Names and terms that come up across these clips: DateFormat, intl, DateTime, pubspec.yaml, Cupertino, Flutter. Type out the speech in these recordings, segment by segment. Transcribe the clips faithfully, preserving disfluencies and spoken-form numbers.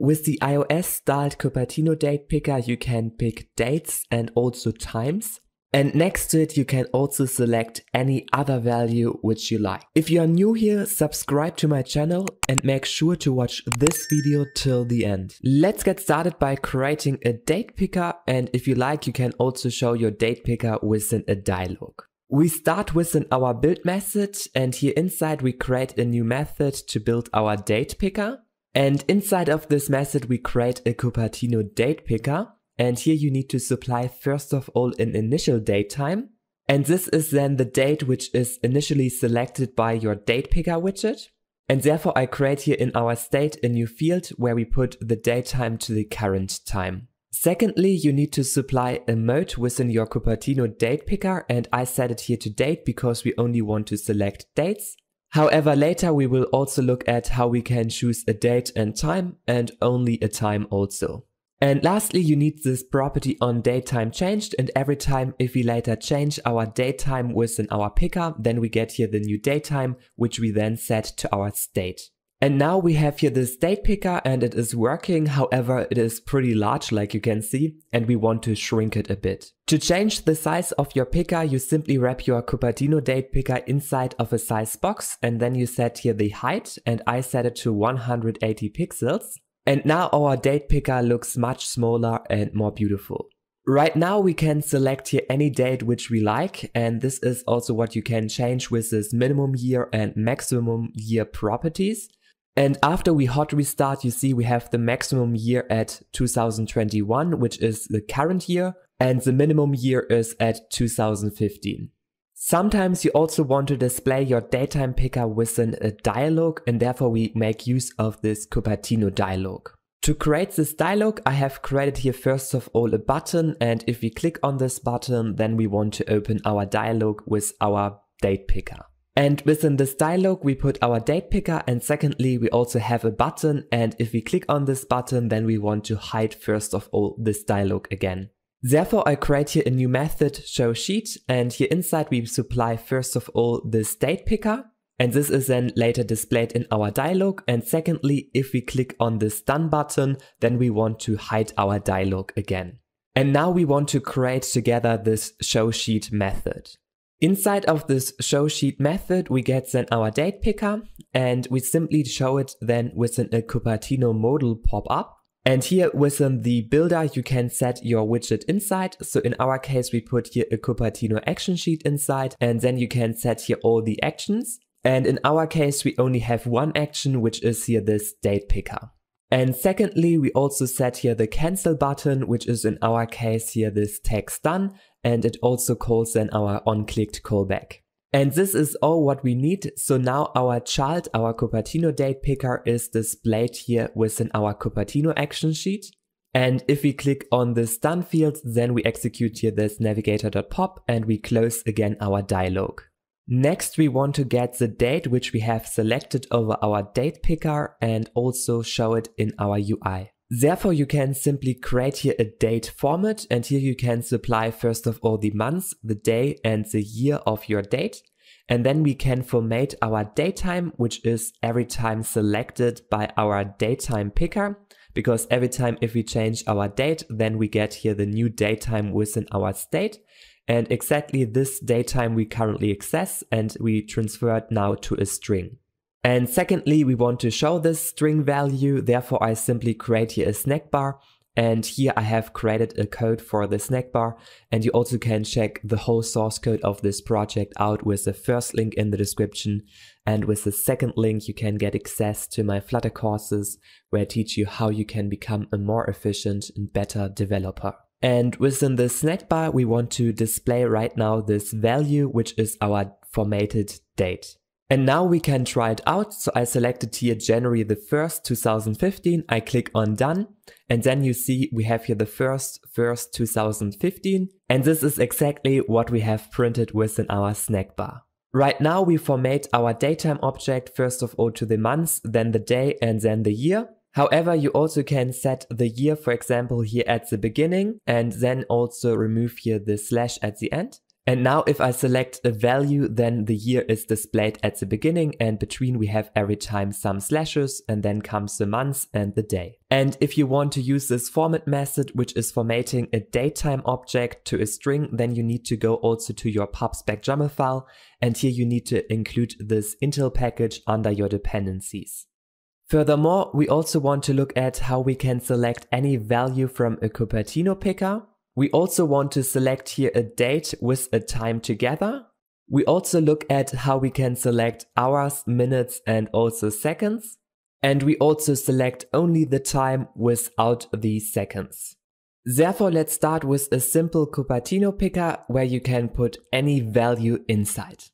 With the iOS-styled Cupertino date picker, you can pick dates and also times. And next to it, you can also select any other value which you like. If you are new here, subscribe to my channel and make sure to watch this video till the end. Let's get started by creating a date picker, and if you like, you can also show your date picker within a dialog. We start within our build method, and here inside we create a new method to build our date picker. And inside of this method, we create a Cupertino date picker. And here you need to supply first of all an initial date time. And this is then the date which is initially selected by your date picker widget. And therefore I create here in our state a new field where we put the date time to the current time. Secondly, you need to supply a mode within your Cupertino date picker, and I set it here to date because we only want to select dates. However, later we will also look at how we can choose a date and time, and only a time also. And lastly, you need this property on DateTime changed, and every time if we later change our DateTime within our picker, then we get here the new DateTime, which we then set to our state. And now we have here this date picker and it is working, however it is pretty large like you can see, and we want to shrink it a bit. To change the size of your picker, you simply wrap your Cupertino date picker inside of a size box, and then you set here the height, and I set it to one hundred eighty pixels. And now our date picker looks much smaller and more beautiful. Right now we can select here any date which we like, and this is also what you can change with this minimum year and maximum year properties. And after we hot restart, you see we have the maximum year at two thousand twenty-one, which is the current year, and the minimum year is at two thousand fifteen. Sometimes you also want to display your DateTime picker within a dialog, and therefore we make use of this Cupertino dialog. To create this dialog, I have created here first of all a button, and if we click on this button, then we want to open our dialog with our date picker. And within this dialog we put our date picker, and secondly we also have a button, and if we click on this button, then we want to hide first of all this dialog again. Therefore I create here a new method showSheet, and here inside we supply first of all this date picker, and this is then later displayed in our dialog, and secondly if we click on this done button, then we want to hide our dialog again. And now we want to create together this showSheet method. Inside of this showSheet method we get then our date picker, and we simply show it then within a Cupertino modal pop-up. And here within the builder you can set your widget inside, so in our case we put here a Cupertino action sheet inside, and then you can set here all the actions, and in our case we only have one action, which is here this date picker. And secondly we also set here the cancel button, which is in our case here this text done, and it also calls then our on-clicked callback. And this is all what we need, so now our child, our Cupertino date picker, is displayed here within our Cupertino action sheet. And if we click on this done field, then we execute here this Navigator dot pop and we close again our dialog. Next we want to get the date which we have selected over our date picker and also show it in our U I. Therefore you can simply create here a date format, and here you can supply first of all the month, the day and the year of your date, and then we can format our DateTime, which is every time selected by our DateTime picker, because every time if we change our date, then we get here the new DateTime within our state, and exactly this DateTime we currently access and we transfer it now to a string. And secondly, we want to show this string value, therefore I simply create here a snack bar, and here I have created a code for the snack bar, and you also can check the whole source code of this project out with the first link in the description, and with the second link you can get access to my Flutter courses where I teach you how you can become a more efficient and better developer. And within the snack bar we want to display right now this value, which is our formatted date. And now we can try it out, so I selected here January the first, two thousand fifteen, I click on done, and then you see we have here the first, first, two thousand fifteen, and this is exactly what we have printed within our snack bar. Right now we format our DateTime object first of all to the month, then the day and then the year. However, you also can set the year, for example, here at the beginning, and then also remove here the slash at the end. And now if I select a value, then the year is displayed at the beginning, and between we have every time some slashes, and then comes the months and the day. And if you want to use this format method, which is formatting a DateTime object to a string, then you need to go also to your pubspec.yaml file, and here you need to include this intl package under your dependencies. Furthermore, we also want to look at how we can select any value from a Cupertino picker. We also want to select here a date with a time together. We also look at how we can select hours, minutes, and also seconds. And we also select only the time without the seconds. Therefore, let's start with a simple Cupertino picker where you can put any value inside.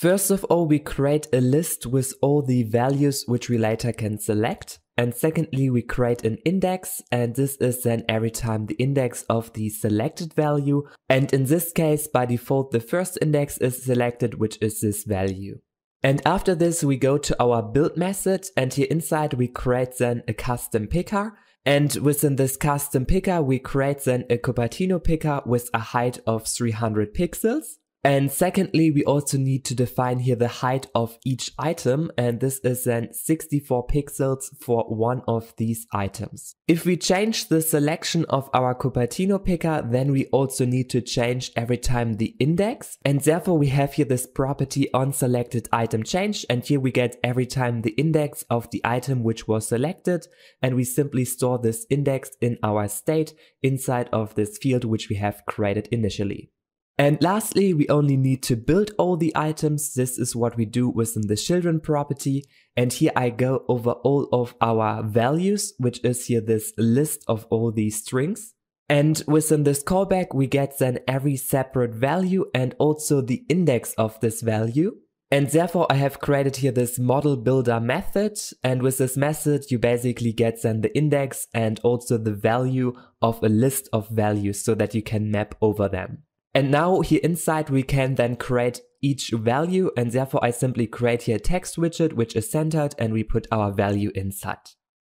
First of all, we create a list with all the values which we later can select. And secondly, we create an index, and this is then every time the index of the selected value. And in this case, by default, the first index is selected, which is this value. And after this, we go to our build method, and here inside we create then a custom picker. And within this custom picker, we create then a Cupertino picker with a height of three hundred pixels. And secondly, we also need to define here the height of each item, and this is then sixty-four pixels for one of these items. If we change the selection of our Cupertino picker, then we also need to change every time the index, and therefore we have here this property onSelectedItemChange, and here we get every time the index of the item which was selected, and we simply store this index in our state inside of this field which we have created initially. And lastly, we only need to build all the items. This is what we do within the children property. And here I go over all of our values, which is here this list of all these strings. And within this callback, we get then every separate value and also the index of this value. And therefore I have created here this model builder method, and with this method you basically get then the index and also the value of a list of values so that you can map over them. And now here inside we can then create each value, and therefore I simply create here a text widget which is centered, and we put our value inside.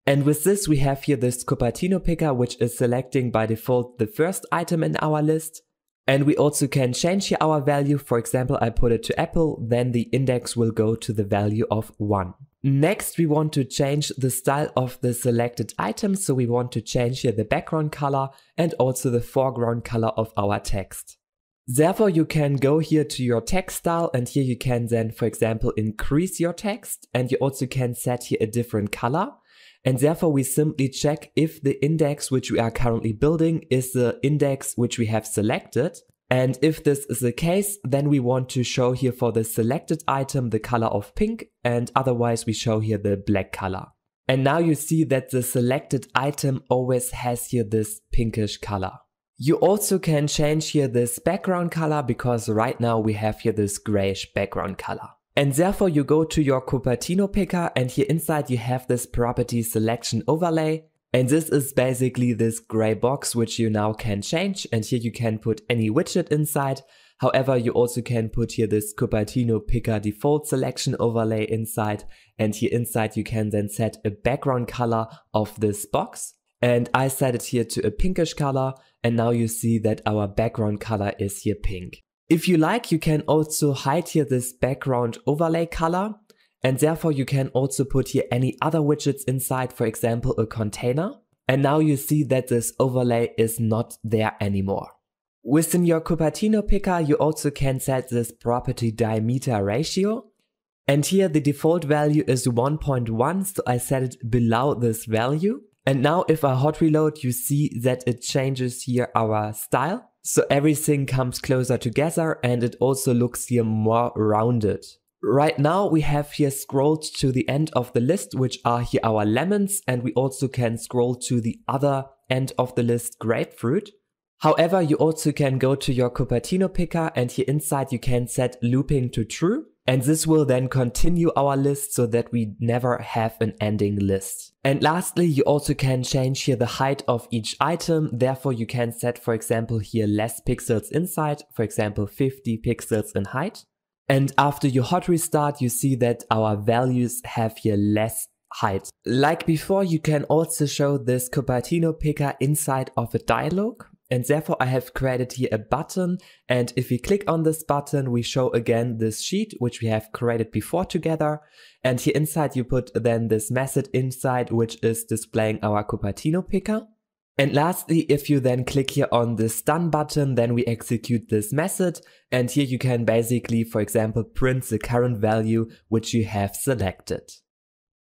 And with this we have here this Cupertino picker which is selecting by default the first item in our list. And we also can change here our value. For example, I put it to Apple, then the index will go to the value of one. Next we want to change the style of the selected item, so we want to change here the background color and also the foreground color of our text. Therefore, you can go here to your text style, and here you can then, for example, increase your text, and you also can set here a different color. And therefore, we simply check if the index which we are currently building is the index which we have selected. And if this is the case, then we want to show here for the selected item the color of pink, and otherwise we show here the black color. And now you see that the selected item always has here this pinkish color. You also can change here this background color, because right now we have here this grayish background color. And therefore you go to your Cupertino picker, and here inside you have this property selection overlay. And this is basically this gray box which you now can change, and here you can put any widget inside. However, you also can put here this Cupertino picker default selection overlay inside, and here inside you can then set a background color of this box. And I set it here to a pinkish color, and now you see that our background color is here pink. If you like, you can also hide here this background overlay color, and therefore you can also put here any other widgets inside, for example a container. And now you see that this overlay is not there anymore. Within your Cupertino picker you also can set this property diameter ratio. And here the default value is one point one, so I set it below this value. And now if I hot reload, you see that it changes here our style. So everything comes closer together, and it also looks here more rounded. Right now we have here scrolled to the end of the list, which are here our lemons, and we also can scroll to the other end of the list, grapefruit. However, you also can go to your Cupertino picker, and here inside you can set looping to true. And this will then continue our list so that we never have an ending list. And lastly, you also can change here the height of each item. Therefore, you can set, for example, here less pixels inside, for example, fifty pixels in height. And after you hot restart, you see that our values have here less height. Like before, you can also show this Cupertino picker inside of a dialog. And therefore I have created here a button, and if we click on this button, we show again this sheet which we have created before together, and here inside you put then this method inside which is displaying our Cupertino picker. And lastly, if you then click here on this done button, then we execute this method, and here you can basically, for example, print the current value which you have selected.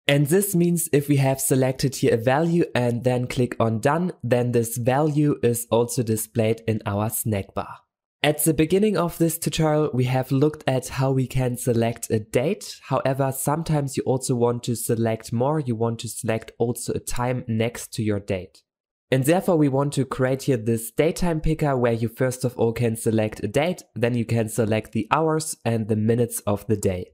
And this means if we have selected here a value and then click on done, then this value is also displayed in our snack bar. At the beginning of this tutorial, we have looked at how we can select a date. However, sometimes you also want to select more. You want to select also a time next to your date. And therefore we want to create here this DateTime picker where you first of all can select a date, then you can select the hours and the minutes of the day.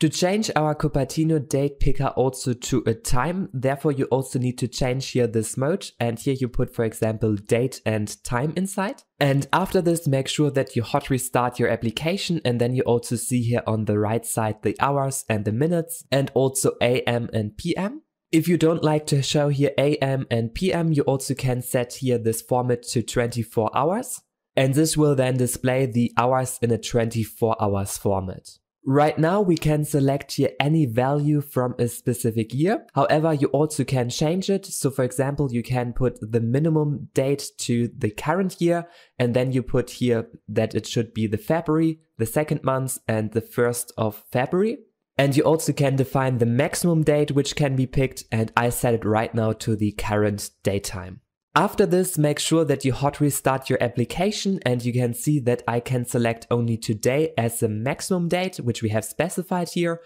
To change our Cupertino date picker also to a time, therefore you also need to change here this mode, and here you put, for example, date and time inside. And after this, make sure that you hot restart your application, and then you also see here on the right side the hours and the minutes, and also A M and P M. If you don't like to show here A M and P M, you also can set here this format to twenty-four hours, and this will then display the hours in a twenty-four hours format. Right now we can select here any value from a specific year. However, you also can change it. So for example, you can put the minimum date to the current year, and then you put here that it should be the February, the second month, and the first of February. And you also can define the maximum date which can be picked, and I set it right now to the current date time. After this, make sure that you hot restart your application, and you can see that I can select only today as the maximum date, which we have specified here.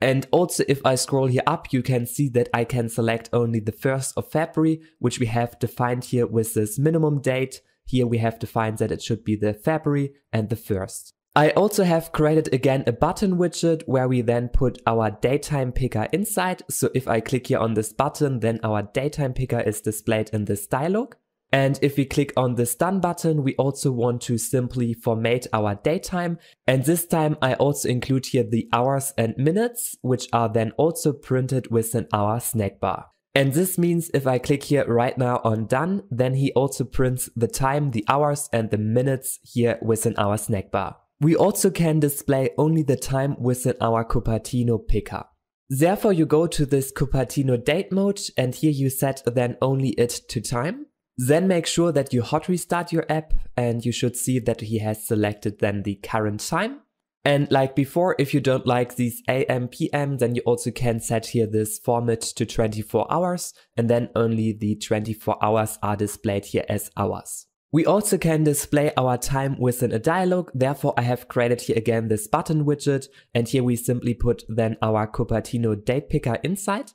And also if I scroll here up, you can see that I can select only the first of February, which we have defined here with this minimum date. Here we have defined that it should be the February and the first. I also have created again a button widget where we then put our DateTime picker inside. So if I click here on this button, then our DateTime picker is displayed in this dialog. And if we click on this done button, we also want to simply format our DateTime. And this time I also include here the hours and minutes, which are then also printed within our snack bar. And this means if I click here right now on done, then he also prints the time, the hours, and the minutes here within our snack bar. We also can display only the time within our Cupertino picker. Therefore you go to this Cupertino date mode, and here you set then only it to time. Then make sure that you hot restart your app, and you should see that he has selected then the current time. And like before, if you don't like these A M P M, then you also can set here this format to twenty-four hours, and then only the twenty-four hours are displayed here as hours. We also can display our time within a dialog. Therefore, I have created here again this button widget, and here we simply put then our Cupertino date picker inside.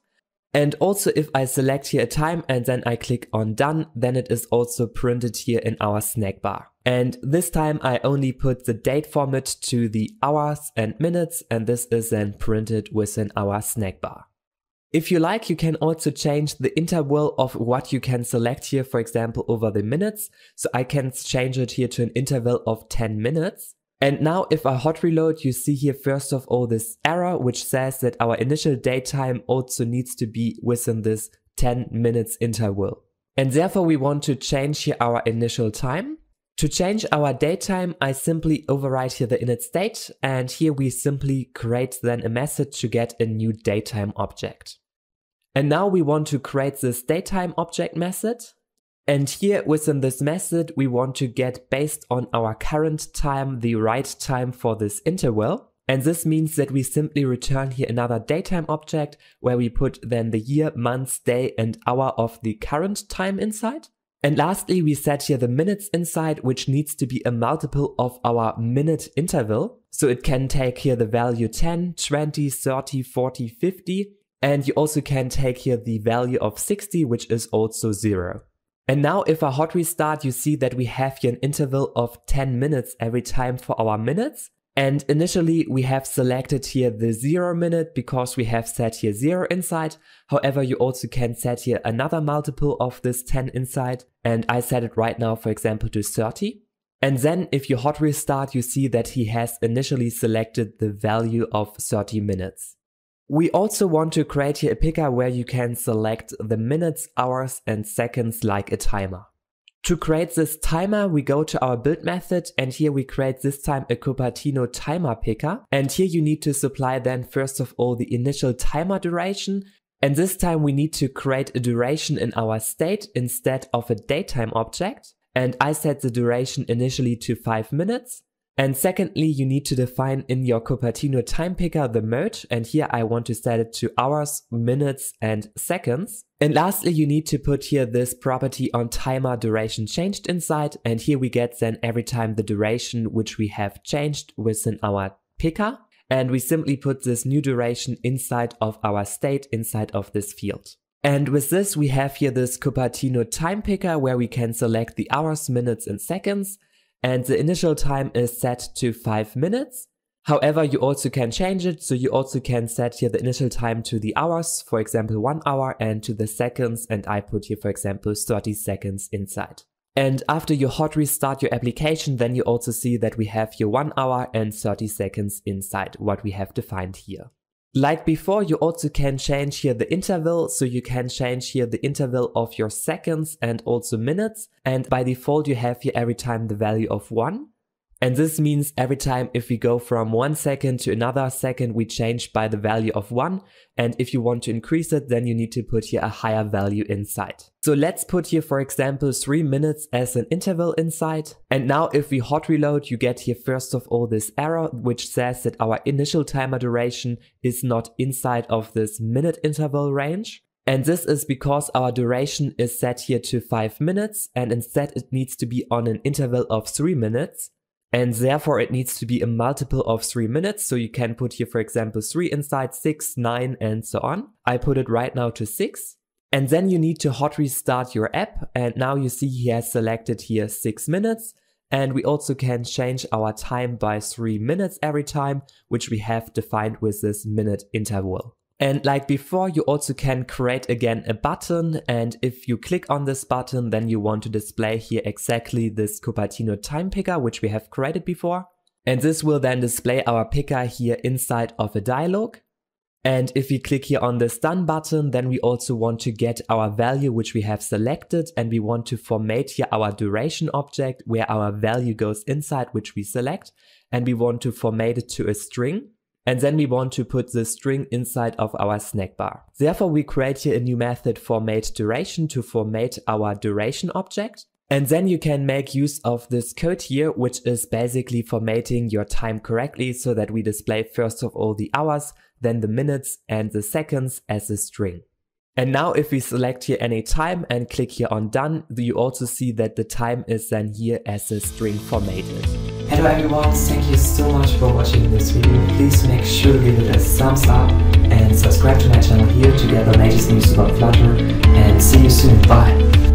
And also if I select here a time and then I click on done, then it is also printed here in our snack bar. And this time I only put the date format to the hours and minutes, and this is then printed within our snack bar. If you like, you can also change the interval of what you can select here, for example, over the minutes. So I can change it here to an interval of ten minutes. And now if I hot reload, you see here first of all this error, which says that our initial date time also needs to be within this ten minutes interval. And therefore we want to change here our initial time. To change our date time, I simply override here the init state, and here we simply create then a method to get a new DateTime object. And now we want to create this DateTime object method, and here within this method we want to get, based on our current time, the right time for this interval. And this means that we simply return here another DateTime object where we put then the year, month, day, and hour of the current time inside. And lastly, we set here the minutes inside, which needs to be a multiple of our minute interval. So it can take here the value ten, twenty, thirty, forty, fifty. And you also can take here the value of sixty, which is also zero. And now if I hot restart, you see that we have here an interval of ten minutes every time for our minutes. And initially we have selected here the zero minute because we have set here zero inside. However, you also can set here another multiple of this ten inside, and I set it right now, for example, to thirty. And then if you hot restart, you see that he has initially selected the value of thirty minutes. We also want to create here a picker where you can select the minutes, hours, and seconds like a timer. To create this timer, we go to our build method, and here we create this time a Cupertino timer picker. And here you need to supply then first of all the initial timer duration. And this time we need to create a duration in our state instead of a DateTime object. And I set the duration initially to five minutes. And secondly, you need to define in your Cupertino time picker the mode, and here I want to set it to hours, minutes and seconds. And lastly, you need to put here this property on timer duration changed inside, and here we get then every time the duration which we have changed within our picker, and we simply put this new duration inside of our state inside of this field. And with this we have here this Cupertino time picker where we can select the hours, minutes and seconds. And the initial time is set to five minutes. However, you also can change it, so you also can set here the initial time to the hours, for example one hour, and to the seconds, and I put here for example thirty seconds inside. And after you hot restart your application, then you also see that we have here one hour and thirty seconds inside what we have defined here. Like before, you also can change here the interval, so you can change here the interval of your seconds and also minutes, and by default you have here every time the value of one. And this means every time if we go from one second to another second, we change by the value of one, and if you want to increase it, then you need to put here a higher value inside. So let's put here for example three minutes as an interval inside. And now if we hot reload, you get here first of all this error which says that our initial timer duration is not inside of this minute interval range. And this is because our duration is set here to five minutes, and instead it needs to be on an interval of three minutes. And therefore it needs to be a multiple of three minutes, so you can put here for example three inside, six, nine and so on. I put it right now to six. And then you need to hot restart your app, and now you see he has selected here six minutes, and we also can change our time by three minutes every time, which we have defined with this minute interval. And like before, you also can create again a button, and if you click on this button, then you want to display here exactly this Cupertino time picker which we have created before. And this will then display our picker here inside of a dialog. And if we click here on this done button, then we also want to get our value which we have selected, and we want to format here our duration object where our value goes inside which we select, and we want to format it to a string. And then we want to put the string inside of our snack bar. Therefore we create here a new method format duration to format our duration object. And then you can make use of this code here, which is basically formatting your time correctly so that we display first of all the hours, then the minutes and the seconds as a string. And now if we select here any time and click here on done, you also see that the time is then here as a string formatted. Hello everyone, thank you so much for watching this video. Please make sure to give it a thumbs up and subscribe to my channel here to get the latest news about Flutter, and see you soon, bye!